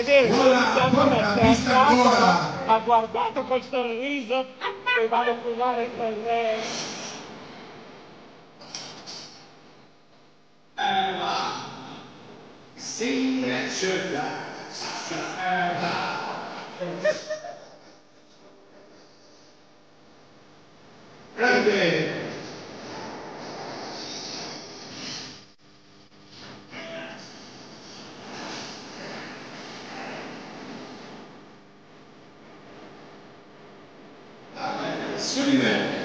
Entendeu? Então começa agora a guardar do Costa Rica, que vai procurar em fazer. Ela sim, é chega. Grande. Suriname.